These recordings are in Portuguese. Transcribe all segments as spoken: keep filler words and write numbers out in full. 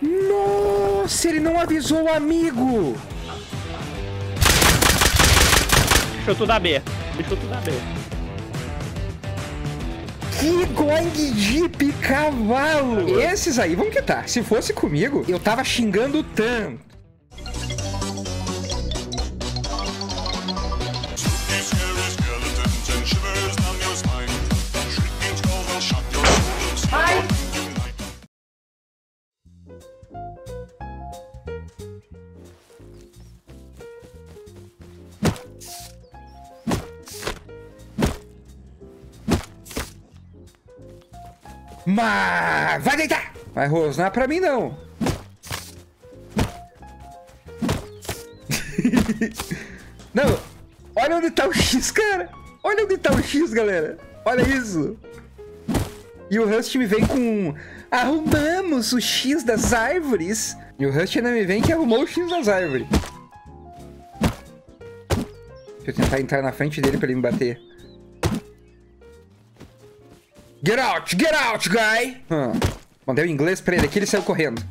Nossa, ele não avisou o amigo. Deixou tudo a B. Deixou tudo a B. Que gong de cavalo. Esses aí, vamos quitar. Se fosse comigo, eu tava xingando tanto. Mas vai deitar! Vai rosnar pra mim, não. Não, olha onde tá o X, cara. Olha onde tá o X, galera. Olha isso. E o Rust me vem com... Arrumamos o X das árvores. E o Rust ainda me vem que arrumou o X das árvores. Deixa eu tentar entrar na frente dele pra ele me bater. Get out! Get out, guy! Ah, mandei o inglês pra ele aqui, ele saiu correndo.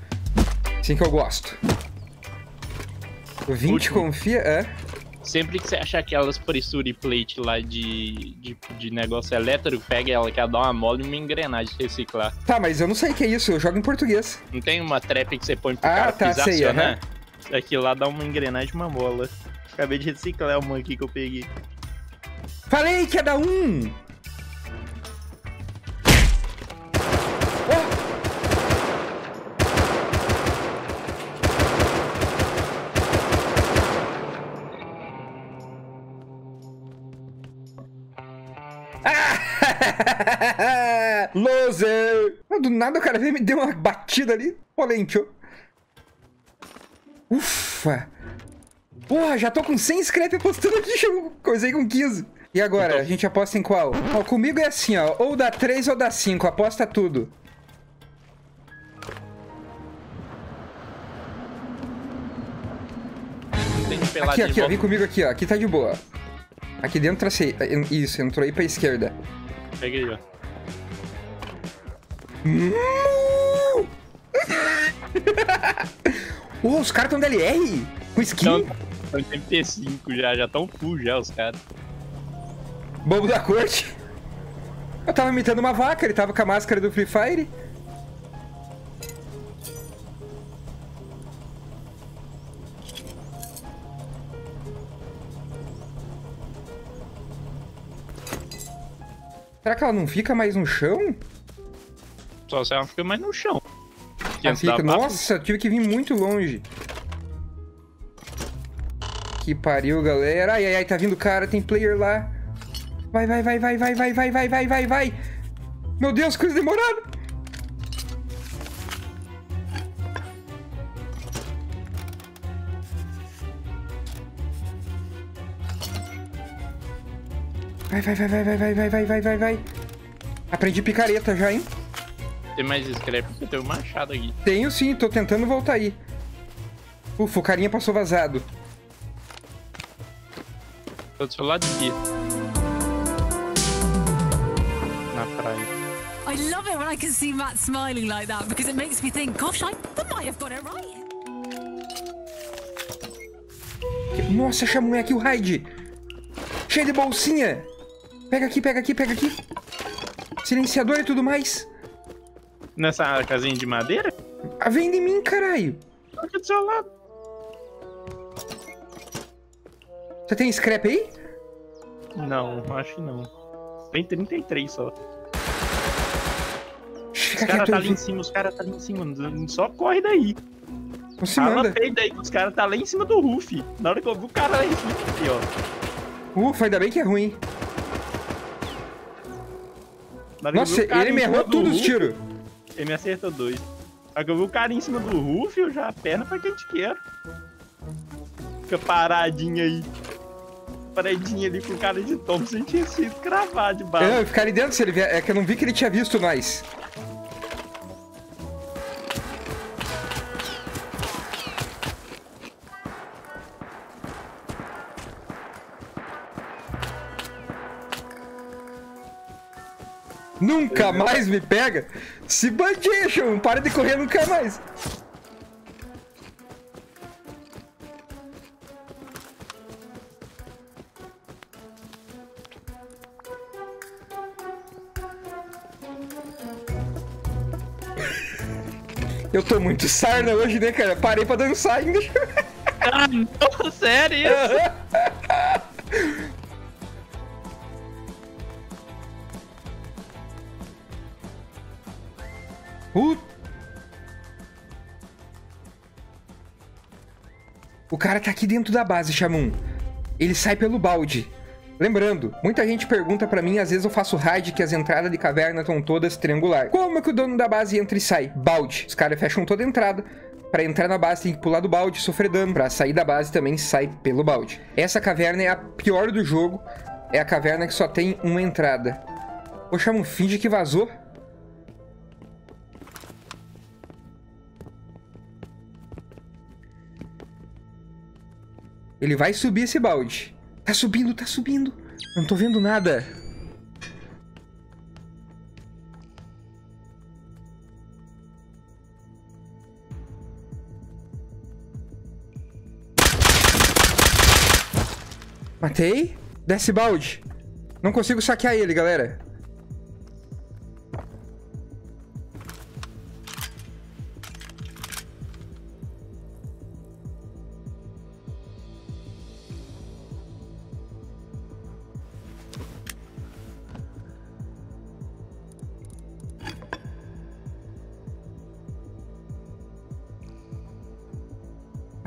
Assim que eu gosto. O vinte confia... É. Sempre que você achar aquelas pressure plate lá de, de, de negócio elétrico, pega ela, que ela dá uma mole e uma engrenagem reciclar. Tá, mas eu não sei o que é isso, eu jogo em português. Não tem uma trap que você põe pro ah, cara tá, pisar, sei, acionar? Uhum. Aquilo lá dá uma engrenagem e uma mola. Acabei de reciclar uma aqui que eu peguei. Falei que ia dar um! Loser! Do nada o cara veio e me deu uma batida ali. Polentio. Ufa! Porra, já tô com cem scrap apostando aqui. Chegou, coisei com quinze. E agora? Então... A gente aposta em qual? Ó, comigo é assim, ó. Ou dá três ou dá cinco. Aposta tudo. Aqui, aqui, ó. Vem comigo aqui, ó. Aqui tá de boa. Aqui dentro tracei. Isso, entrou aí pra esquerda. Peguei, ó. Hum! Oh, os caras tão D L R? Com skin? Estão em T cinco já, já tão full já os caras. Bobo da corte. Eu tava imitando uma vaca, ele tava com a máscara do Free Fire. Será que ela não fica mais no chão? Só se ela fica mais no chão. Ah, fica. Nossa, eu tive que vir muito longe. Que pariu, galera. Ai, ai, ai, tá vindo o cara, tem player lá. Vai, vai, vai, vai, vai, vai, vai, vai, vai, vai, vai. Meu Deus, coisa demorada. Vai, vai, vai, vai, vai, vai, vai, vai, vai, vai, vai. Aprendi picareta já, hein? Tem mais scrap, porque eu tenho um machado aqui. Tenho sim, tô tentando voltar aí. Ufa, o carinha passou vazado. Tô do seu lado aqui. Na praia. I love it when I can see Matt smiling like that, because it makes me think, gosh, I might have got it right. Nossa, chamou aqui o Raid. Cheio de bolsinha. Pega aqui, pega aqui, pega aqui. Silenciador e tudo mais. Nessa casinha de madeira? Ah, vem de mim, caralho. Aqui do seu lado. Você tem scrap aí? Não, acho que não. Tem trinta e três só. Fica os caras tá ali em cima, os caras tá ali em cima. Só corre daí. Não se manda. Daí, os caras tá lá em cima do roof. Na hora que eu vi o cara lá em cima, ó. Ufa, ainda bem que é ruim. Nossa, ele me errou todos os tiros. Ele me acertou dois. Só que eu vi o cara em cima do roof, eu já a perna pra quem te quero. Fica paradinha aí. Paradinha ali com o cara de tom, sem tinha sido cravado de bala. Eu, eu ficar ali dentro se ele vier. É que eu não vi que ele tinha visto nós. Nunca mais me pega? Se bandeja, para de correr nunca mais. Eu tô muito sarna hoje, né, cara? Parei pra dançar ainda. Ah, não, sério isso? Uhum. uh. O cara tá aqui dentro da base, Xamun. Ele sai pelo balde. Lembrando, muita gente pergunta pra mim, às vezes eu faço raid que as entradas de caverna estão todas triangular. Como é que o dono da base entra e sai? Balde. Os caras fecham toda a entrada. Pra entrar na base tem que pular do balde, sofrer dano. Pra sair da base também sai pelo balde. Essa caverna é a pior do jogo. É a caverna que só tem uma entrada. Ô, Xamun, finge que vazou. Ele vai subir esse balde. Tá subindo, tá subindo. Eu não tô vendo nada. Matei. Desce balde. Não consigo saquear ele, galera.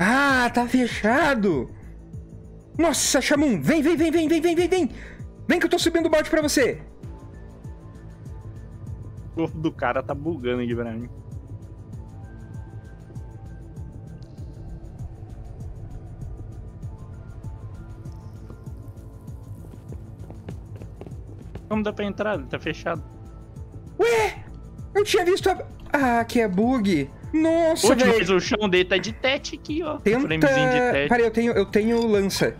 Ah, tá fechado. Nossa, Xamun, vem, vem, vem, vem, vem, vem, vem, vem. Vem que eu tô subindo o balde pra você. O corpo do cara tá bugando aqui pra mim. Como dá pra entrar? Tá fechado. Ué, eu tinha visto a... Ah, que é bug. Nossa, velho. Mas o chão dele tá de tete aqui, ó. Tenta... De tete. Peraí, eu tenho, eu tenho lança.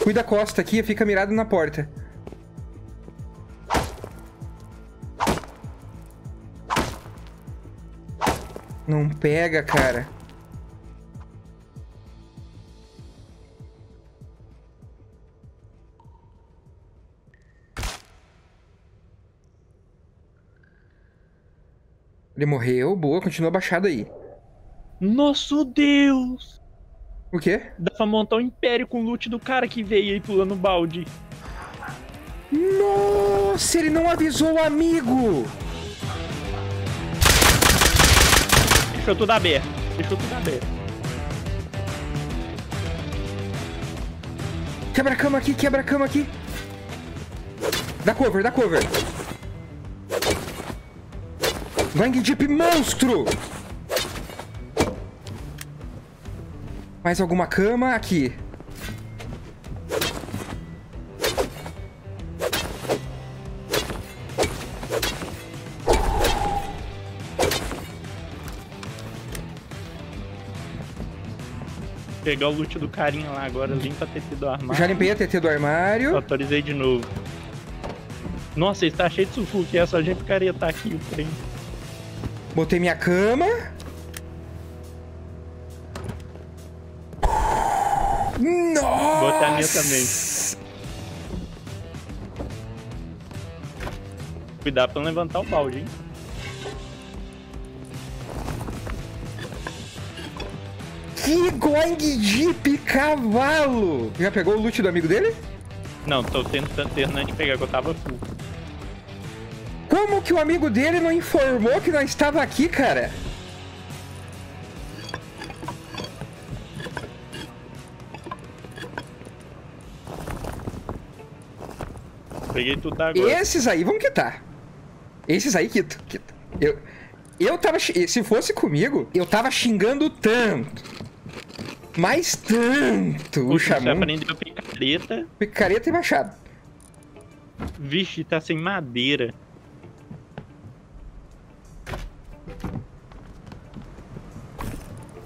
Cuida a costa aqui, fica mirado na porta. Não pega, cara. Ele morreu, boa, continua baixado aí. Nosso Deus! O quê? Dá pra montar um império com o loot do cara que veio aí pulando balde. Nossa, ele não avisou o amigo! Deixou tudo aberto, deixou tudo aberto. Quebra a cama aqui, quebra a cama aqui. Dá cover, dá cover. Gang Jeep monstro! Mais alguma cama aqui. Pegar o loot do carinha lá agora, limpa a T T do armário. Já limpei a T T do armário. Autorizei de novo. Nossa, está cheio de sufoco, é só a gente ficaria tá aqui o trem. Botei minha cama. Nossa! Botei a minha também. Cuidado pra não levantar o balde, hein? Que Gang Jeep cavalo! Já pegou o loot do amigo dele? Não, tô tentando terminar de pegar, que eu tava full. Como que o amigo dele não informou que nós estava aqui, cara? Peguei tudo agora. Esses aí vão quitar. Esses aí quito, quito. Eu, eu tava... Se fosse comigo, eu tava xingando tanto. Mas tanto. Puxa, o Xamun. Você aprendeu picareta. Picareta e machado. Vixe, tá sem madeira.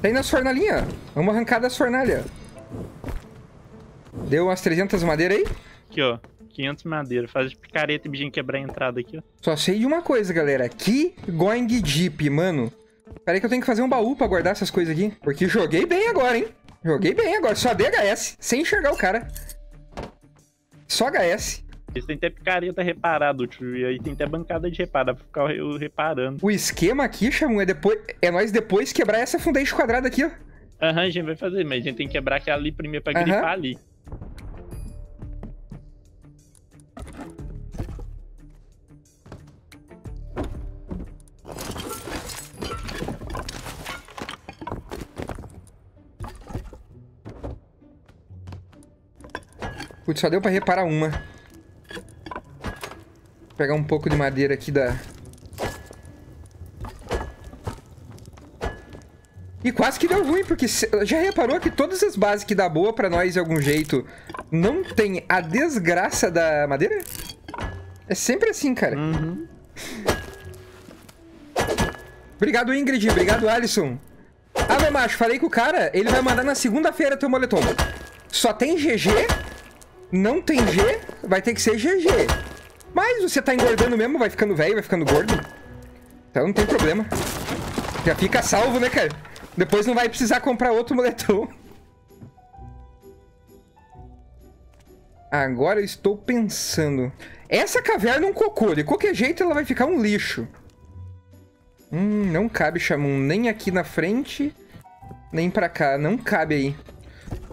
Tá indo as fornalhinhas. Vamos arrancar das fornalhas. Deu umas trezentas madeiras aí? Aqui, ó. quinhentas madeiras. Faz de picareta e bichinho quebrar a entrada aqui, ó. Só sei de uma coisa, galera. Que Going Jeep, mano. Peraí que eu tenho que fazer um baú pra guardar essas coisas aqui. Porque joguei bem agora, hein? Joguei bem agora. Só D H S. Sem enxergar o cara. Só H S. Eles têm até picareta reparado, tio. E aí tem até bancada de reparar pra ficar reparando. O esquema aqui, Xamun, é, depois... é nós depois quebrar essa fundagem quadrada aqui, ó. Aham, a gente vai fazer, mas a gente tem que quebrar aquela ali primeiro pra uhum. gripar ali. Putz, só deu pra reparar uma. Vou pegar um pouco de madeira aqui da... E quase que deu ruim, porque já reparou que todas as bases que dá boa pra nós de algum jeito não tem a desgraça da madeira? É sempre assim, cara. Uhum. Obrigado, Ingrid. Obrigado, Alisson. Ah, meu macho, falei com o cara. Ele vai mandar na segunda-feira teu moletom. Só tem G G... Não tem G, vai ter que ser G G. Mas você tá engordando mesmo, vai ficando velho, vai ficando gordo. Então não tem problema. Já fica salvo, né, cara? Depois não vai precisar comprar outro moletom. Agora eu estou pensando. Essa caverna é um cocô. De qualquer jeito ela vai ficar um lixo. Hum, não cabe, Xamun. Nem aqui na frente, nem pra cá. Não cabe aí.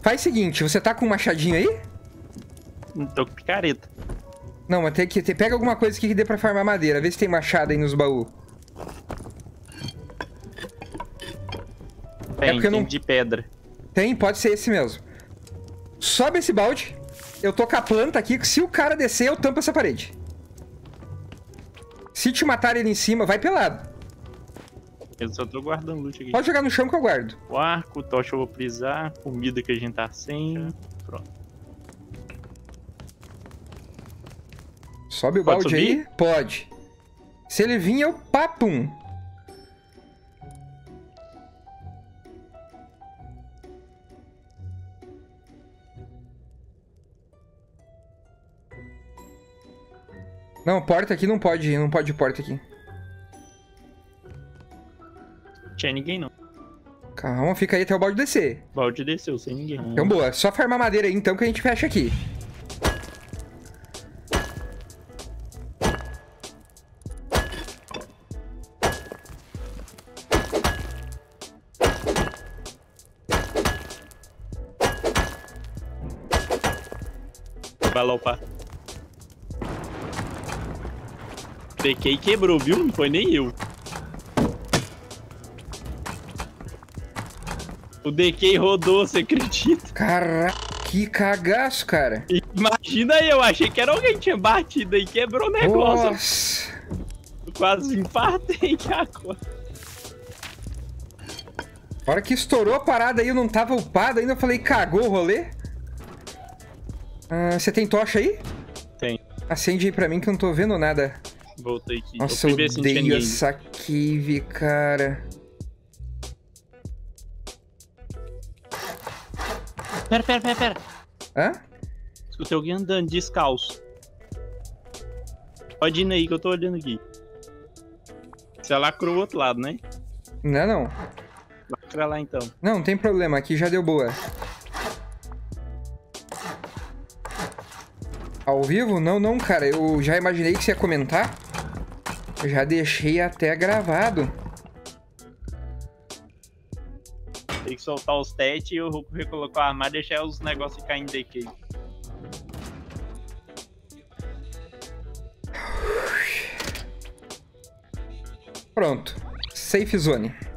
Faz o seguinte, você tá com um machadinho aí? Tô com picareta. Não, mas tem que... Tem, pega alguma coisa aqui que dê pra farmar madeira. Vê se tem machado aí nos baús. Tem, é porque tem não... de pedra. Tem, pode ser esse mesmo. Sobe esse balde. Eu tô com a planta aqui, que se o cara descer, eu tampo essa parede. Se te matar ele em cima, vai pelado. Eu só tô guardando loot aqui. Pode jogar no chão que eu guardo. O arco, tocha eu vou precisar. Comida que a gente tá sem. Pronto. Sobe o balde aí? Pode. Se ele vir, eu papum. Não, porta aqui não pode, não pode porta aqui. Não tinha ninguém, não. Calma, fica aí até o balde descer. O balde desceu, sem ninguém. Então, boa. Só farmar madeira aí, então, que a gente fecha aqui. Vai lá, opa. Pequei e quebrou, viu? Não foi nem eu. O D K rodou, você acredita? Caraca, que cagaço, cara. Imagina aí, eu achei que era alguém que tinha batido aí, quebrou o negócio. Nossa. Eu quase empatei agora. Na hora que estourou a parada aí, eu não tava upado ainda, eu falei, cagou o rolê? Ah, você tem tocha aí? Tem. Acende aí pra mim que eu não tô vendo nada. Voltei aqui. Nossa, eu, eu odeio essa cave, cara. Pera, pera, pera, pera. Hã? Escutei alguém andando descalço. Pode ir aí que eu tô olhando aqui. Você lacrou o outro lado, né? Não, não. Lacra lá então. Não, não tem problema. Aqui já deu boa. Ao vivo? Não, não, cara. Eu já imaginei que você ia comentar. Eu já deixei até gravado. Tem que soltar os testes e eu vou recolocar o armário e deixar os negócios caindo daqui. Pronto. Safe zone.